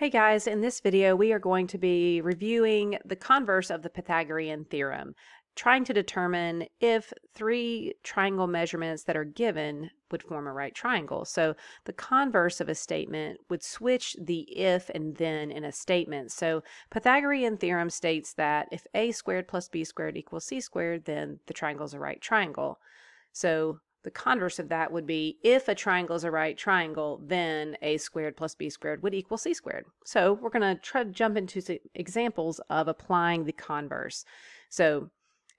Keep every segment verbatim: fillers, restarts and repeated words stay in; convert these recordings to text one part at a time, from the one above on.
Hey guys, in this video we are going to be reviewing the converse of the Pythagorean theorem, trying to determine if three triangle measurements that are given would form a right triangle. So the converse of a statement would switch the if and then in a statement. So Pythagorean theorem states that if a squared plus b squared equals c squared, then the triangle is a right triangle. So the converse of that would be if a triangle is a right triangle, then a squared plus b squared would equal c squared. So we're going to try to jump into some examples of applying the converse. So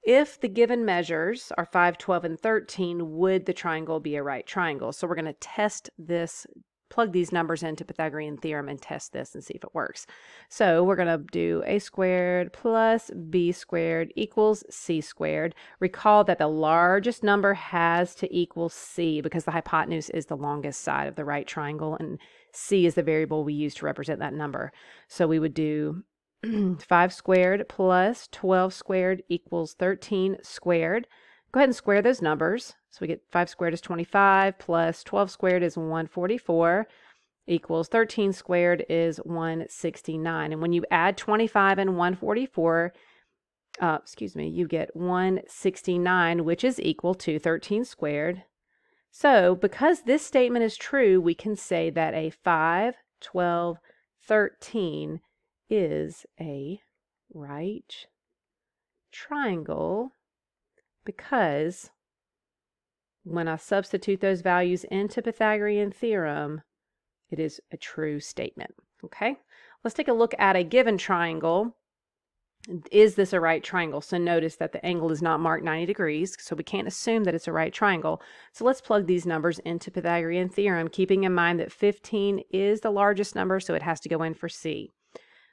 if the given measures are five, twelve, and thirteen, would the triangle be a right triangle? So we're going to test this, plug these numbers into Pythagorean theorem and test this and see if it works. So we're going to do a squared plus b squared equals c squared. Recall that the largest number has to equal c because the hypotenuse is the longest side of the right triangle, and c is the variable we use to represent that number. So we would do five squared plus twelve squared equals thirteen squared. Go ahead and square those numbers. So we get five squared is twenty-five, plus twelve squared is one hundred forty-four, equals thirteen squared is one hundred sixty-nine. And when you add twenty-five and one hundred forty-four, uh, excuse me, you get one hundred sixty-nine, which is equal to thirteen squared. So because this statement is true, we can say that a five, twelve, thirteen is a right triangle, because when I substitute those values into Pythagorean theorem, it is a true statement. Okay, let's take a look at a given triangle. Is this a right triangle? So notice that the angle is not marked ninety degrees, so we can't assume that it's a right triangle. So let's plug these numbers into Pythagorean theorem, keeping in mind that fifteen is the largest number, so it has to go in for c.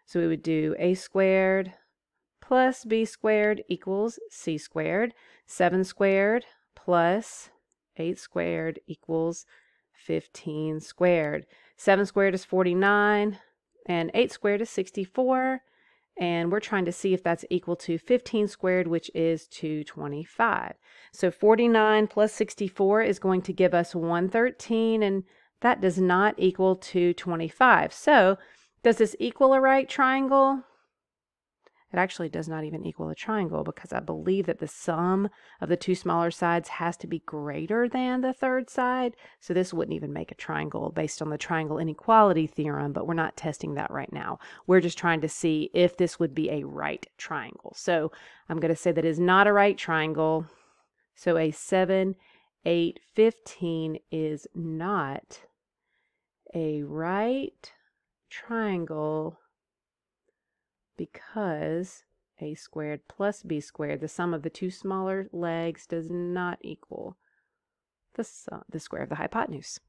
So we would do a squared plus b squared equals c squared. seven squared plus eight squared equals fifteen squared. seven squared is forty-nine, and eight squared is sixty-four, and we're trying to see if that's equal to fifteen squared, which is two hundred twenty-five. So forty-nine plus sixty-four is going to give us one hundred thirteen, and that does not equal two hundred twenty-five. So does this equal a right triangle? It actually does not even equal a triangle, because I believe that the sum of the two smaller sides has to be greater than the third side. So this wouldn't even make a triangle based on the triangle inequality theorem, but we're not testing that right now. We're just trying to see if this would be a right triangle. So I'm going to say that is not a right triangle. So a seven, eight, fifteen is not a right triangle, because a squared plus b squared, the sum of the two smaller legs, does not equal the, sum, the square of the hypotenuse.